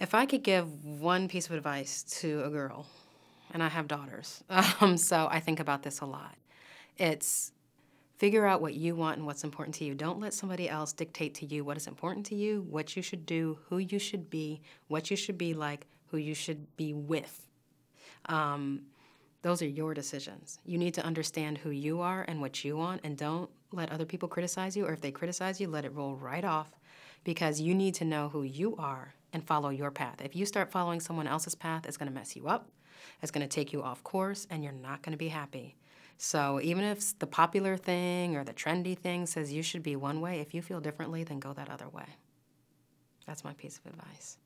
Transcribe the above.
If I could give one piece of advice to a girl, and I have daughters, so I think about this a lot, it's figure out what you want and what's important to you. Don't let somebody else dictate to you what is important to you, what you should do, who you should be, what you should be like, who you should be with. Those are your decisions. You need to understand who you are and what you want, and don't let other people criticize you, or if they criticize you, let it roll right off, because you need to know who you are and follow your path. If you start following someone else's path, it's gonna mess you up, it's gonna take you off course, and you're not gonna be happy. So even if the popular thing or the trendy thing says you should be one way, if you feel differently, then go that other way. That's my piece of advice.